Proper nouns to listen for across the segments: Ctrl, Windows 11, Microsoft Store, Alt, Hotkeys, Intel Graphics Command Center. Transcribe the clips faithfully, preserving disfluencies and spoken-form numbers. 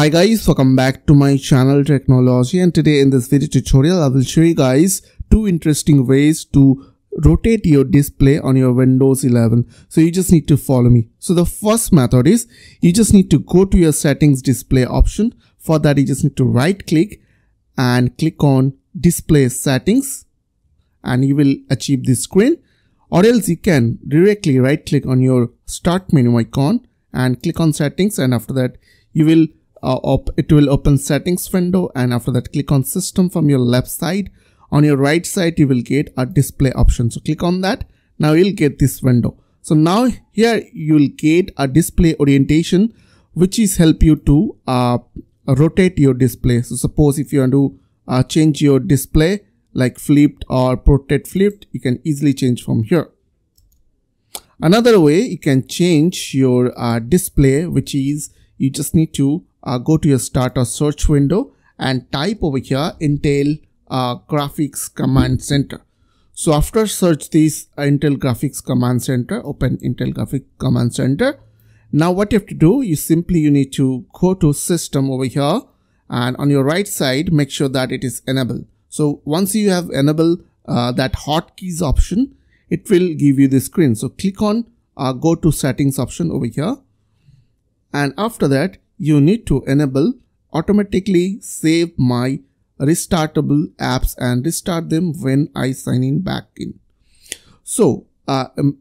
Hi guys, welcome back to my channel Technology, and today in this video tutorial I will show you guys two interesting ways to rotate your display on your Windows eleven. So you just need to follow me. So the first method is you just need to go to your settings display option. For that you just need to right click and click on display settings and you will achieve this screen, or else you can directly right click on your start menu icon and click on settings, and after that you will Uh, op it will open settings window, and after that click on system from your left side. On your right side you will get a display option, so click on that. Now you'll get this window. So now here you'll get a display orientation which is help you to uh, rotate your display. So suppose if you want to uh, change your display like flipped or portrait flipped, you can easily change from here. Another way you can change your uh, display, which is you just need to Uh, go to your start or search window and type over here Intel uh, Graphics Command Center. So after search this uh, Intel Graphics Command Center, open Intel Graphics Command Center. Now what you have to do, you simply you need to go to system over here, and on your right side make sure that it is enabled. So once you have enabled uh, that hotkeys option, it will give you the screen. So click on uh, go to settings option over here, and after that you need to enable automatically save my restartable apps and restart them when I sign in back in. So uh, um,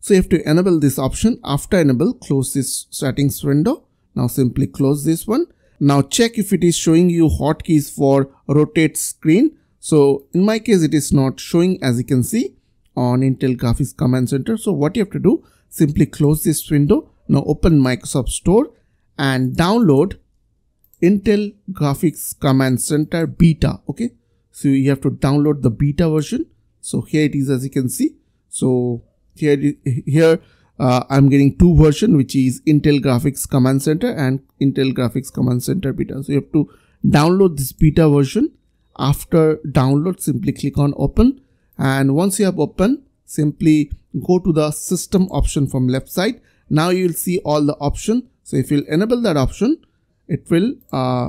so you have to enable this option. After enable, close this settings window. Now simply close this one. Now check if it is showing you hotkeys for rotate screen. So in my case it is not showing, as you can see on Intel Graphics Command Center. So what you have to do, simply close this window. Now open Microsoft Store and download Intel Graphics Command Center beta. Okay, so you have to download the beta version. So here it is, as you can see. So here here uh, I'm getting two version, which is Intel Graphics Command Center and Intel Graphics Command Center beta. So you have to download this beta version. After download, simply click on open, and once you have open, simply go to the system option from left side. Now you will see all the option. So if you'll enable that option, it will uh,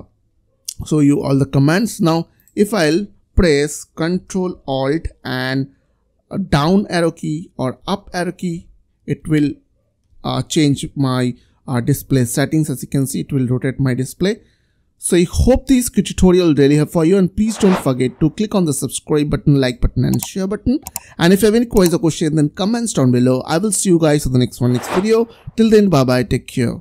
show you all the commands. Now if I'll press Control Alt and down arrow key or up arrow key, it will uh, change my uh, display settings. As you can see, it will rotate my display. So I hope this tutorial really helped for you, and please don't forget to click on the subscribe button, like button and share button. And if you have any queries or questions, then comments down below. I will see you guys in the next one next video. Till then, bye bye, take care.